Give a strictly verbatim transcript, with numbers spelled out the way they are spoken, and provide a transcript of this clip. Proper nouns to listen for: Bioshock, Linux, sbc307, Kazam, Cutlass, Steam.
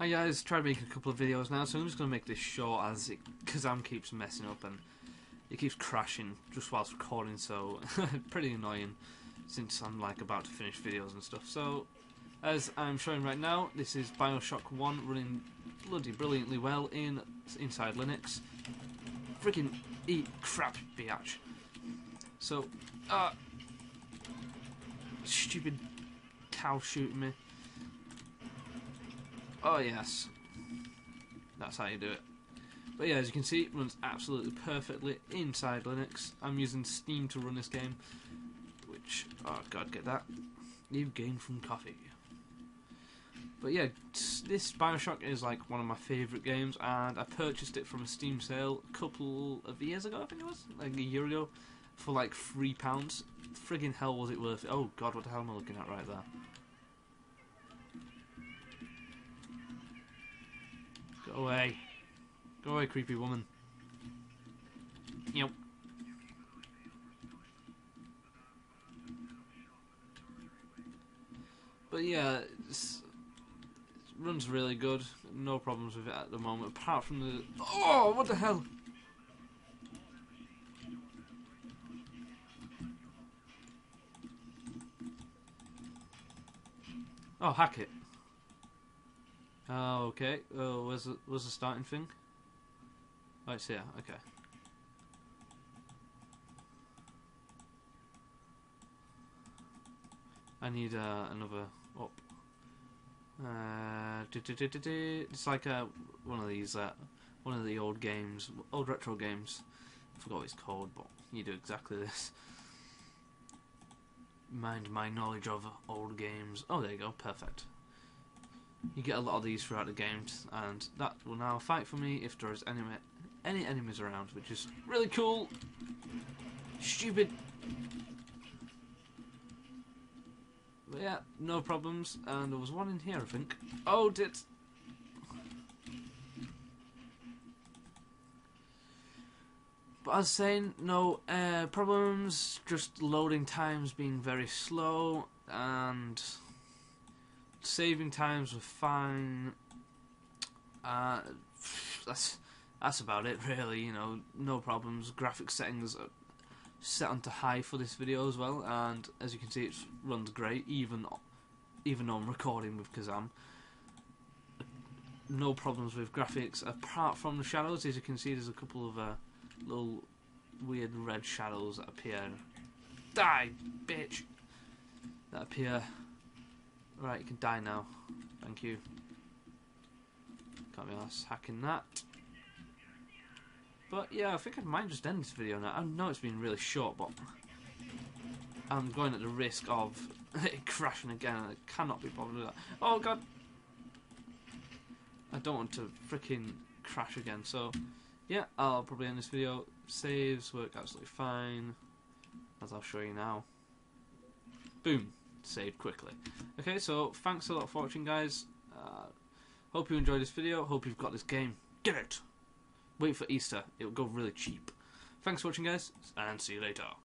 Hi guys, tried to make a couple of videos now, so I'm just going to make this short as it, Kazam keeps messing up and it keeps crashing just whilst recording, so pretty annoying since I'm like about to finish videos and stuff. So as I'm showing right now, this is Bioshock one running bloody brilliantly well in inside Linux. Freaking eat crap, biatch. So, uh, stupid cow shooting me. Oh yes, that's how you do it. But yeah, as you can see, it runs absolutely perfectly inside Linux. I'm using Steam to run this game, which, oh god, get that. New game from coffee. But yeah, this Bioshock is like one of my favourite games, and I purchased it from a Steam sale a couple of years ago, I think it was, like a year ago, for like three pounds. Friggin' hell was it worth it. Oh god, what the hell am I looking at right there? Go away. Go away, creepy woman. Yep. But yeah, it's, it runs really good. No problems with it at the moment, apart from the... Oh, what the hell? Oh, hack it. Oh, okay. Oh, where's the, where's the starting thing? Oh, it's here. Okay. I need uh, another up. Uh, do, do, do, do, do. It's like uh, one of these, uh, one of the old games, old retro games. I forgot what it's called, but you do exactly this. Mind my knowledge of old games. Oh, there you go. Perfect. You get a lot of these throughout the games, and that will now fight for me if there is any any enemies around, which is really cool. Stupid. But yeah, no problems, and there was one in here, I think. Oh, did. But as I was saying, no uh, problems, just loading times being very slow, and saving times were fine. Uh, that's that's about it, really. You know, no problems. Graphic settings are set onto high for this video as well, and as you can see, it runs great. Even even though I'm recording with Kazam, no problems with graphics apart from the shadows. As you can see, there's a couple of uh, little weird red shadows that appear. Die, bitch! That appear. Right, you can die now. Thank you. Can't be arsed hacking that. But yeah, I think I might just end this video now. I know it's been really short, but I'm going at the risk of it crashing again, and I cannot be bothered with that. Oh god! I don't want to freaking crash again, so yeah, I'll probably end this video. Saves work absolutely fine, as I'll show you now. Boom! Saved quickly. Okay, so thanks a lot for watching, guys. Uh, hope you enjoyed this video. Hope you've got this game. Get it! Wait for Easter. It'll go really cheap. Thanks for watching, guys, and see you later.